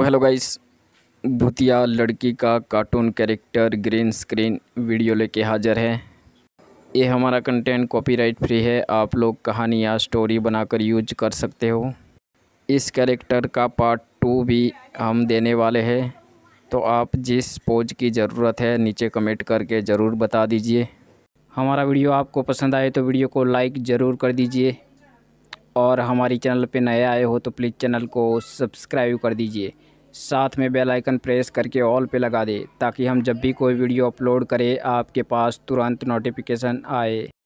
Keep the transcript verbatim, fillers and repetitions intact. तो hello guys, भूतिया लड़की का cartoon character green screen video लेके हाज़र है। ये हमारा कंटेंट कॉपीराइट फ्री है, आप लोग कहानी या स्टोरी बनाकर यूज कर सकते हो। इस कैरेक्टर का पार्ट टू भी हम देने वाले हैं, तो आप जिस पोज की ज़रूरत है नीचे कमेंट करके ज़रूर बता दीजिए। हमारा वीडियो आपको पसंद आए तो वीडियो को लाइक ज़रूर कर दीजिए और हमारी चैनल पे नए आए हो तो प्लीज़ चैनल को सब्सक्राइब कर दीजिए, साथ में बेल आइकन प्रेस करके ऑल पे लगा दें ताकि हम जब भी कोई वीडियो अपलोड करें आपके पास तुरंत नोटिफिकेशन आए।